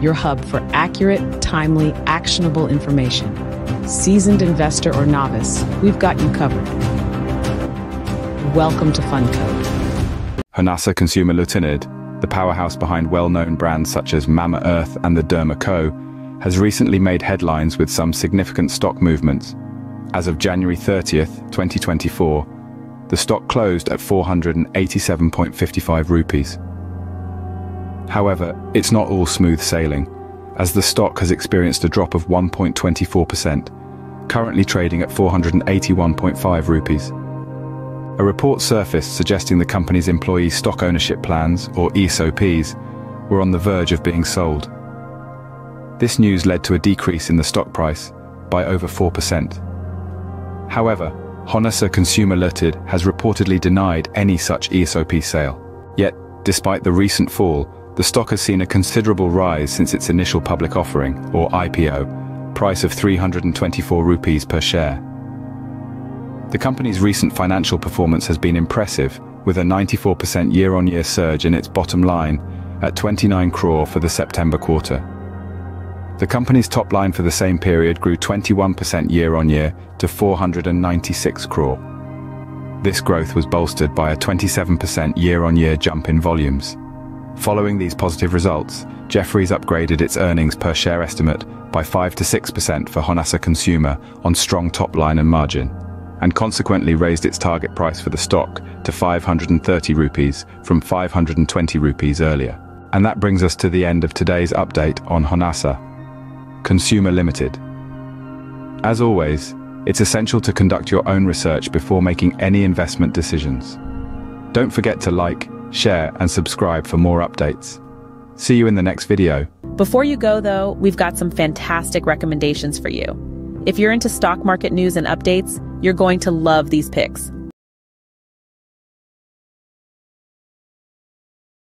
your hub for accurate, timely, actionable information. Seasoned investor or novice, we've got you covered. Welcome to FundCode. Honasa Consumer Limited, the powerhouse behind well-known brands such as Mama Earth and The Derma Co, has recently made headlines with some significant stock movements. As of January 30th, 2024, the stock closed at 487.55 rupees. However, it's not all smooth sailing, as the stock has experienced a drop of 1.24%, currently trading at 481.5 rupees. A report surfaced suggesting the company's employee stock ownership plans, or ESOPs, were on the verge of being sold. This news led to a decrease in the stock price by over 4%. However, Honasa Consumer Limited has reportedly denied any such ESOP sale. Yet, despite the recent fall, the stock has seen a considerable rise since its initial public offering, or IPO, price of 324 rupees per share. The company's recent financial performance has been impressive, with a 94% year-on-year surge in its bottom line at 29 crore for the September quarter. The company's top line for the same period grew 21% year-on-year to 496 crore. This growth was bolstered by a 27% year-on-year jump in volumes. Following these positive results, Jefferies upgraded its earnings per share estimate by 5 to 6% for Honasa Consumer on strong top line and margin, and consequently raised its target price for the stock to 530 rupees from 520 rupees earlier. And that brings us to the end of today's update on Honasa Consumer Limited. As always, it's essential to conduct your own research before making any investment decisions. Don't forget to like, share and subscribe for more updates. See you in the next video. Before you go though, we've got some fantastic recommendations for you. If you're into stock market news and updates, you're going to love these picks.